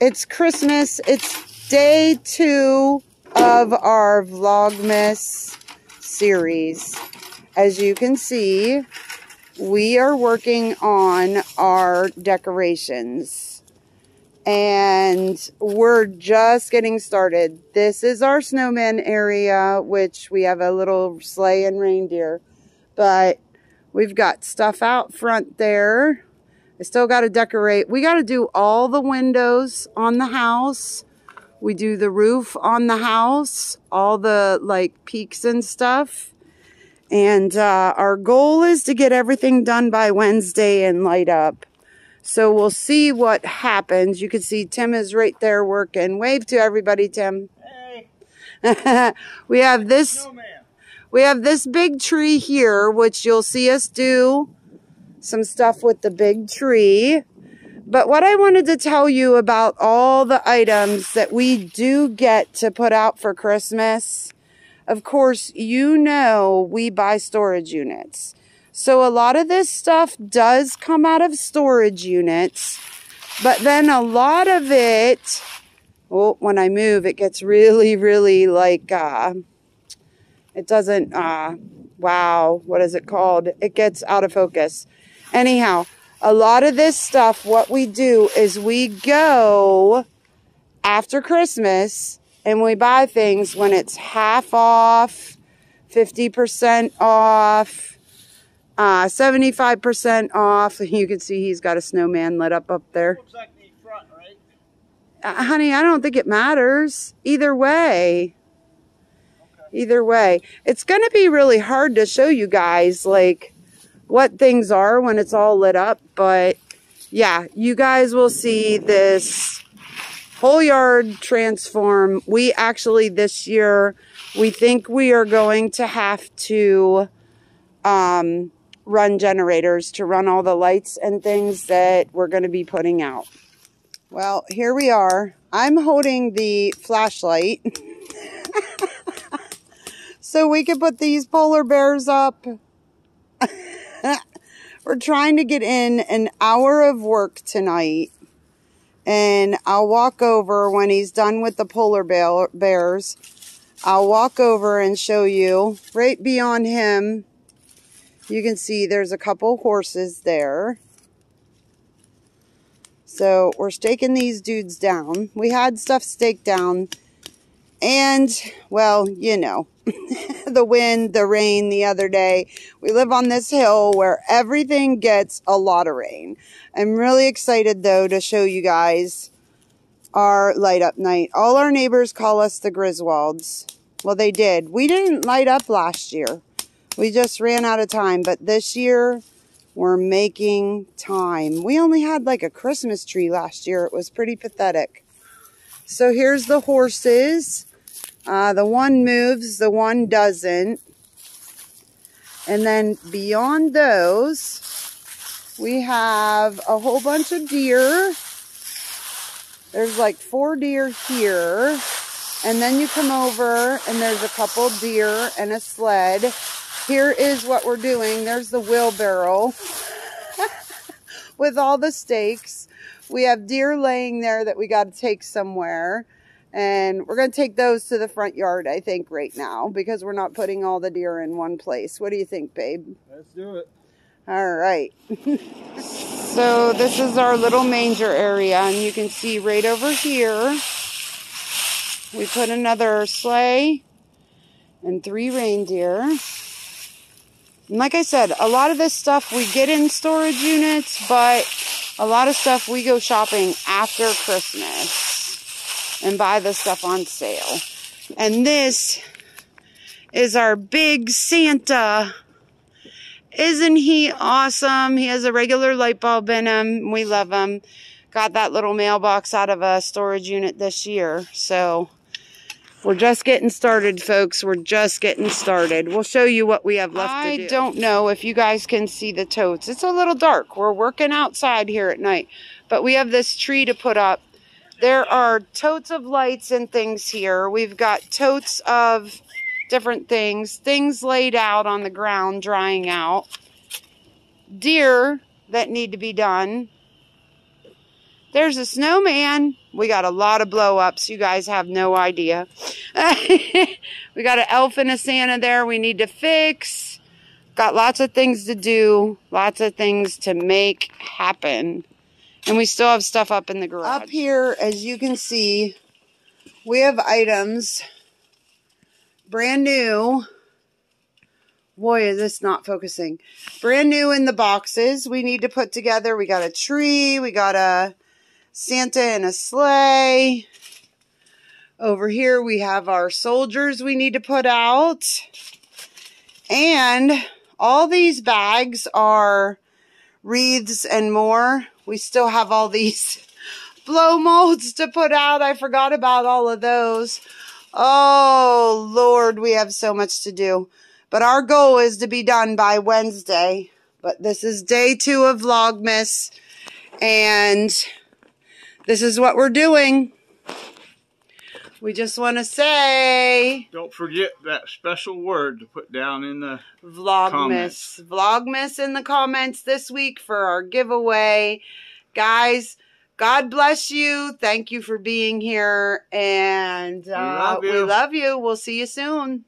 It's Christmas. It's day 2 of our Vlogmas series. As you can see, we are working on our decorations. And we're just getting started. This is our snowman area, which we have a little sleigh and reindeer. But we've got stuff out front there. I still got to decorate. We got to do all the windows on the house. We do the roof on the house, all the like peaks and stuff. And our goal is to get everything done by Wednesday and light up. So we'll see what happens. You can see Tim is right there working. Wave to everybody, Tim. Hey. We have this big tree here, which you'll see us do some stuff with the big tree. But what I wanted to tell you about all the items that we do get to put out for Christmas. Of course, you know we buy storage units. So a lot of this stuff does come out of storage units, but then a lot of it, well, when I move, it gets really, really like, it doesn't, wow, what is it called? It gets out of focus. Anyhow, a lot of this stuff, what we do is we go after Christmas and we buy things when it's half off, 50% off, 75% off. You can see he's got a snowman lit up there. Looks like the front, right? Honey, I don't think it matters. Either way. Okay. Either way. It's going to be really hard to show you guys, like, what things are when it's all lit up. But, yeah, you guys will see this whole yard transform. We actually, this year, we think we are going to have to run generators to run all the lights and things that we're going to be putting out. Well, here we are. I'm holding the flashlight so we can put these polar bears up. We're trying to get in an hour of work tonight, and I'll walk over when he's done with the polar bears. I'll walk over and show you right beyond him. You can see there's a couple horses there. So we're staking these dudes down. We had stuff staked down. And, well, you know, the wind, the rain the other day. We live on this hill where everything gets a lot of rain. I'm really excited, though, to show you guys our light up night. All our neighbors call us the Griswolds. Well, they did. We didn't light up last year. We just ran out of time, but this year we're making time. We only had like a Christmas tree last year. It was pretty pathetic. So here's the horses. The one moves, the one doesn't. And then beyond those, we have a whole bunch of deer. There's like 4 deer here. And then you come over and there's a couple deer and a sled. Here is what we're doing. There's the wheelbarrow with all the stakes. We have deer laying there that we got to take somewhere. And we're going to take those to the front yard, I think, right now, because we're not putting all the deer in one place. What do you think, babe? Let's do it. All right. So this is our little manger area. And you can see right over here, we put another sleigh and 3 reindeer. And like I said, a lot of this stuff we get in storage units, but a lot of stuff we go shopping after Christmas and buy the stuff on sale. And this is our big Santa. Isn't he awesome? He has a regular light bulb in him. We love him. Got that little mailbox out of a storage unit this year, so we're just getting started, folks. We're just getting started. We'll show you what we have left to do. I don't know if you guys can see the totes. It's a little dark. We're working outside here at night. But we have this tree to put up. There are totes of lights and things here. We've got totes of different things. Things laid out on the ground, drying out. Deer that need to be done. There's a snowman. We got a lot of blow-ups. You guys have no idea. We got an elf and a Santa there we need to fix. Got lots of things to do. Lots of things to make happen. And we still have stuff up in the garage. Up here, as you can see, we have items. Brand new. Boy, is this not focusing. Brand new in the boxes we need to put together. We got a tree. We got a Santa and a sleigh. Over here we have our soldiers we need to put out. And all these bags are wreaths and more. We still have all these blow molds to put out. I forgot about all of those. Oh, Lord, we have so much to do. But our goal is to be done by Wednesday. But this is day 2 of Vlogmas. And this is what we're doing. We just want to say, don't forget that special word to put down in the Vlogmas comments. Vlogmas in the comments this week for our giveaway. Guys, God bless you. Thank you for being here. And we love you. We'll see you soon.